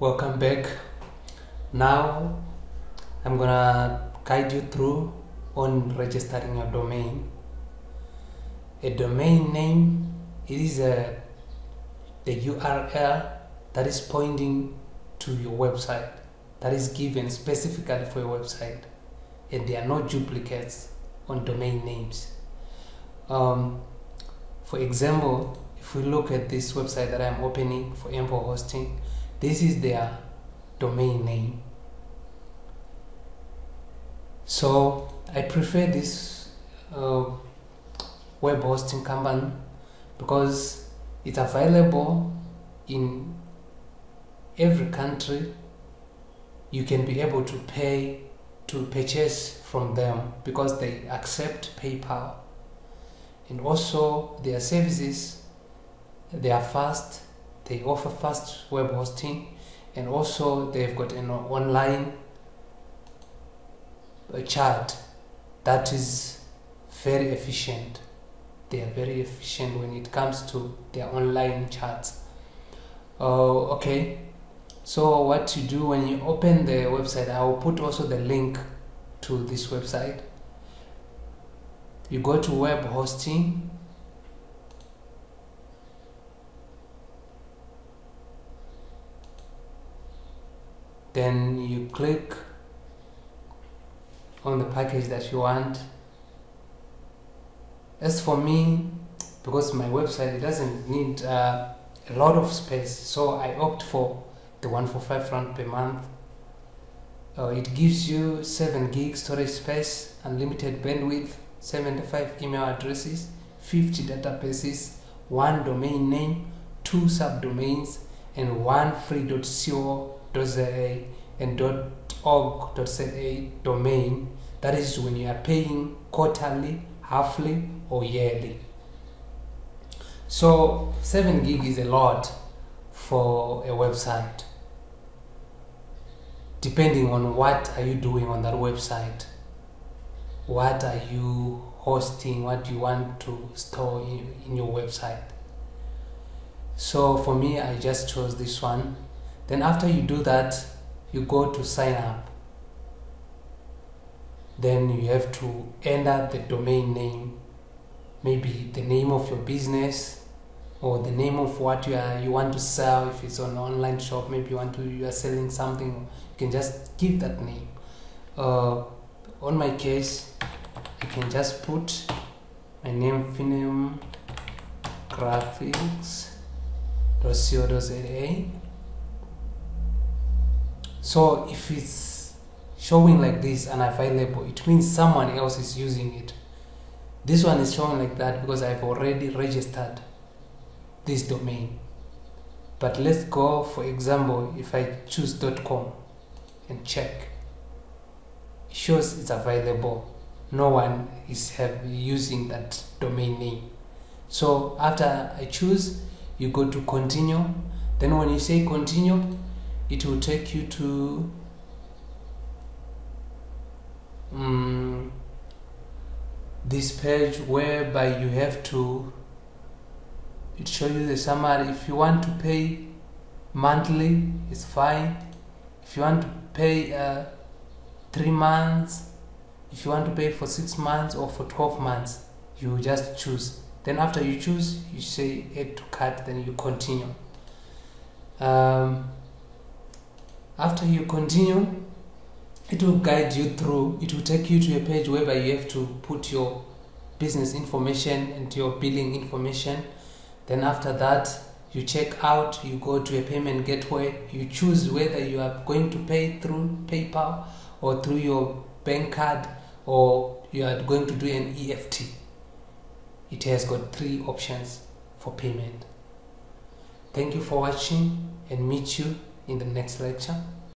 Welcome back. Now I'm gonna guide you through on registering your domain. A domain name is the URL that is pointing to your website, that is given specifically for your website, and there are no duplicates on domain names. For example, if we look at this website that I'm opening for Amplehosting, this is their domain name. So I prefer this web hosting company because it's available in every country. You can be able to purchase from them because they accept PayPal, and also their services, they are fast. They offer fast web hosting, and also they've got an online chat that is very efficient. They are very efficient when it comes to their online chats. Okay, so what you do when you open the website, I will put also the link to this website. You go to web hosting. Then you click on the package that you want. As for me, because my website, it doesn't need a lot of space, so I opt for the one for £5 per month. It gives you 7 gig storage space, unlimited bandwidth, 75 email addresses, 50 databases, 1 domain name, 2 subdomains, and 1 free.co.za and .org.za domain. That is when you are paying quarterly, halfly, or yearly. So 7 gig is a lot for a website, depending on what are you doing on that website, what are you hosting, what you want to store in your website. So for me, I just chose this one. Then after you do that, you go to sign up. Then you have to enter the domain name, maybe the name of your business or the name of what you want to sell. If it's an online shop, maybe you are selling something, you can just give that name. On my case, I can just put my name, Phinem Graphix .co.za. So if it's showing like this and available, it means someone else is using it. This one is showing like that because I've already registered this domain. But let's go, for example, if I choose .com and check, it shows it's available. No one is using that domain name. So after I choose, you go to continue. Then when you say continue, it will take you to this page whereby you have to, it shows you the summary. If you want to pay monthly, it's fine. If you want to pay 3 months, if you want to pay for 6 months or for 12 months, you just choose. Then after you choose, you say add to cart, then you continue. After you continue, it will guide you through. It will take you to a page whereby you have to put your business information and your billing information. Then after that, you check out, you go to a payment gateway, you choose whether you are going to pay through PayPal or through your bank card, or you are going to do an EFT. It has got 3 options for payment. Thank you for watching, and meet you in the next lecture.